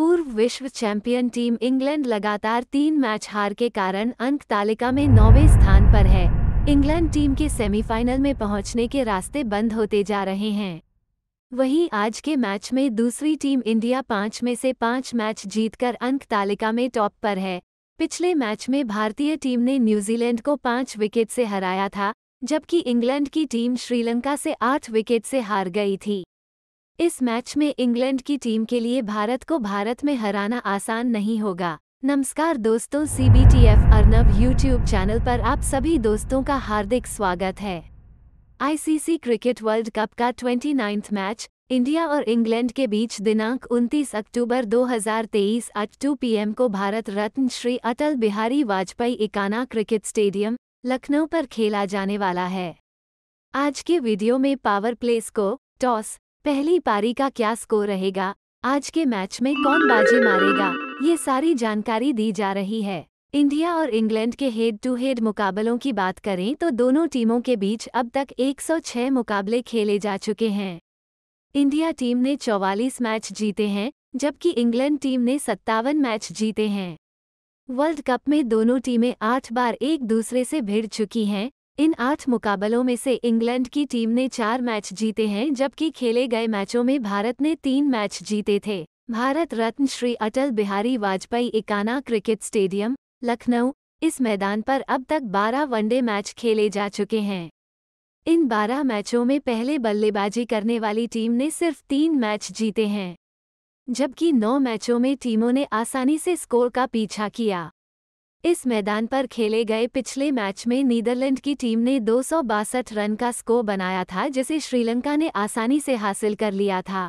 पूर्व विश्व champion team England लगातार 3 मैच हार के कारण अंक तालिका में 9वें स्थान पर है। इंग्लैंड टीम के सेमीफाइनल में पहुंचने के रास्ते बंद होते जा रहे हैं। वहीं आज के मैच में दूसरी टीम इंडिया 5 में से 5 मैच जीतकर अंक तालिका में टॉप पर है। पिछले मैच में भारतीय टीम ने न्यूजीलैंड को 5 विकेट से हराया था, जबकि इंग्लैंड की टीम श्रीलंका से 8 विकेट से हार गई थी। इस मैच में इंग्लैंड की टीम के लिए भारत को भारत में हराना आसान नहीं होगा। नमस्कार दोस्तों, CBTF अर्नव यूट्यूब चैनल पर आप सभी दोस्तों का हार्दिक स्वागत है। ICC क्रिकेट वर्ल्ड कप का 29वां मैच इंडिया और इंग्लैंड के बीच दिनांक 29 अक्टूबर 2023 at 2 PM को भारत रत्न श्री अटल बिहारी वाजपेयी एकाना क्रिकेट स्टेडियम लखनऊ पर खेला जाने वाला है। आज के वीडियो में पावर प्ले स्कोर, टॉस, पहली पारी का क्या स्कोर रहेगा, आज के मैच में कौन बाजी मारेगा, ये सारी जानकारी दी जा रही है। इंडिया और इंग्लैंड के हेड टू हेड मुकाबलों की बात करें तो दोनों टीमों के बीच अब तक 106 मुकाबले खेले जा चुके हैं। इंडिया टीम ने 44 मैच जीते हैं, जबकि इंग्लैंड टीम ने 57 मैच जीते हैं। वर्ल्ड कप में दोनों टीमें 8 बार एक दूसरे से भिड़ चुकी हैं। इन 8 मुकाबलों में से इंग्लैंड की टीम ने 4 मैच जीते हैं, जबकि खेले गए मैचों में भारत ने 3 मैच जीते थे। भारत रत्न श्री अटल बिहारी वाजपेयी एकाना क्रिकेट स्टेडियम लखनऊ, इस मैदान पर अब तक 12 वनडे मैच खेले जा चुके हैं। इन 12 मैचों में पहले बल्लेबाजी करने वाली टीम ने सिर्फ 3 मैच जीते हैं, जबकि 9 मैचों में टीमों ने आसानी से स्कोर का पीछा किया। इस मैदान पर खेले गए पिछले मैच में नीदरलैंड की टीम ने 262 रन का स्कोर बनाया था, जिसे श्रीलंका ने आसानी से हासिल कर लिया था।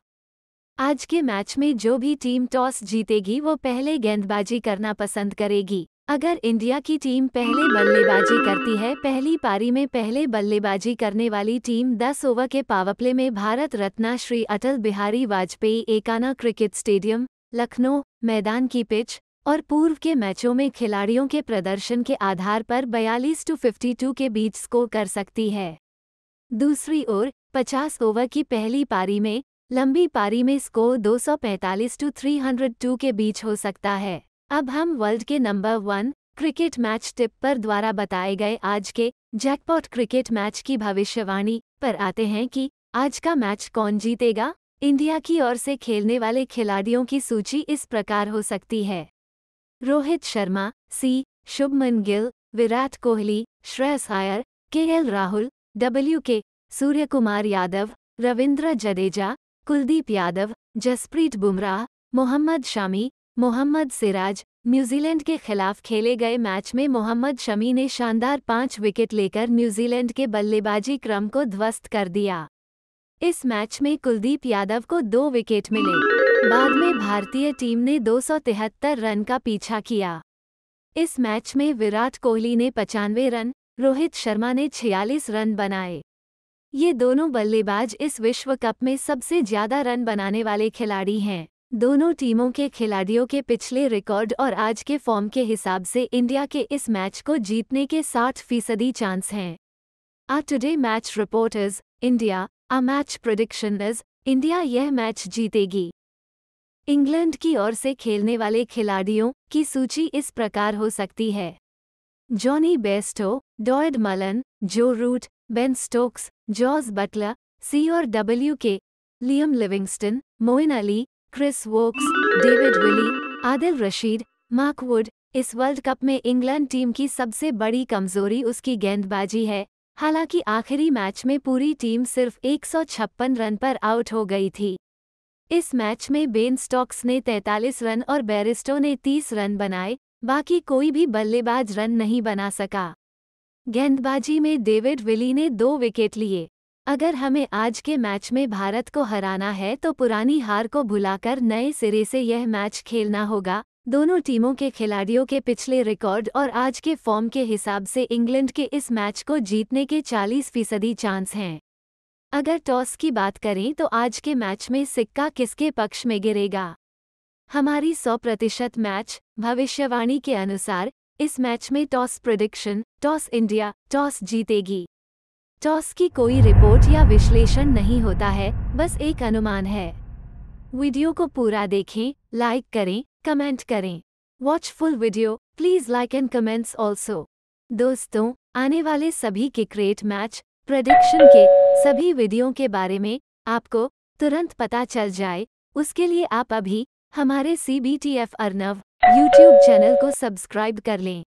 आज के मैच में जो भी टीम टॉस जीतेगी वो पहले गेंदबाजी करना पसंद करेगी। अगर इंडिया की टीम पहले बल्लेबाजी करती है, पहली पारी में पहले बल्लेबाजी करने वाली टीम 10 ओवर के पावरप्ले में भारत रत्न श्री अटल बिहारी वाजपेयी एकाना क्रिकेट स्टेडियम लखनऊ मैदान की पिच और पूर्व के मैचों में खिलाड़ियों के प्रदर्शन के आधार पर 42 to 52 के बीच स्कोर कर सकती है। दूसरी ओर 50 ओवर की पहली पारी में लंबी पारी में स्कोर 245 to 302 के बीच हो सकता है। अब हम वर्ल्ड के नंबर 1 क्रिकेट मैच टिप पर द्वारा बताए गए आज के जैकपॉट क्रिकेट मैच की भविष्यवाणी पर आते हैं कि आज का मैच कौन जीतेगा। इंडिया की ओर से खेलने वाले खिलाड़ियों की सूची इस प्रकार हो सकती है: Rohit Sharma, Shubman Gill, Virat Kohli, Shreyas Iyer, KL Rahul, WK, Suryakumar Yadav, Ravindra Jadeja, Kuldeep Yadav, Jasprit Bumrah, Mohammed Shami, Mohammed Siraj. New Zealand के खिलाफ खेले गए मैच में मोहम्मद शमी ने शानदार 5 विकेट लेकर न्यूजीलैंड के बल्लेबाजी क्रम को ध्वस्त कर दिया। इस मैच में कुलदीप यादव को 2 विकेट मिले। बाद में भारतीय टीम ने 273 रन का पीछा किया। इस मैच में विराट कोहली ने 95 रन, रोहित शर्मा ने 46 रन बनाए। ये दोनों बल्लेबाज इस विश्व कप में सबसे ज्यादा रन बनाने वाले खिलाड़ी हैं। दोनों टीमों के खिलाड़ियों के पिछले रिकॉर्ड और आज के फॉर्म के हिसाब से इंडिया के इस मैच को जीतने के 60% चांस हैं। आ today match report is India, uh match prediction is India, यह मैच जीतेगी। इंग्लैंड की ओर से खेलने वाले खिलाड़ियों की सूची इस प्रकार हो सकती है: Jonny Bairstow, Dawid Malan, Joe Root, Ben Stokes, Jos Buttler, CWK, Liam Livingstone, Moin Ali, Chris Woakes, David Willey, Adil Rashid, Mark Wood. इस वर्ल्ड कप में इंग्लैंड टीम की सबसे बड़ी कमजोरी उसकी गेंदबाजी है। हालांकि आखिरी मैच में पूरी टीम सिर्फ 156 रन पर आउट हो गई थी। इस मैच में बेन स्टॉक्स ने 43 रन और बैरिस्टो ने 30 रन बनाए। बाकी कोई भी बल्लेबाज रन नहीं बना सका। गेंदबाजी में डेविड विली ने 2 विकेट लिए। अगर हमें आज के मैच में भारत को हराना है तो पुरानी हार को भुलाकर नए सिरे से यह मैच खेलना होगा। दोनों टीमों के खिलाड़ियों के पिछले रिकॉर्ड और आज के फॉर्म के हिसाब से इंग्लैंड के इस मैच को जीतने के 40% चांस हैं। अगर टॉस की बात करें तो आज के मैच में सिक्का किसके पक्ष में गिरेगा? हमारी 100% मैच भविष्यवाणी के अनुसार इस मैच में toss prediction, toss India, toss जीतेगी। टॉस की कोई रिपोर्ट या विश्लेषण नहीं होता है, बस एक अनुमान है। वीडियो को पूरा देखें, लाइक करें, कमेंट करें। Watch full video, please like and comments also. दोस्तों, आने वाले सभी क्रिकेट मैच प्रेडिक्शन के सभी वीडियो के बारे में आपको तुरंत पता चल जाए, उसके लिए आप अभी हमारे CBTF ARNAV YouTube चैनल को सब्सक्राइब कर लें।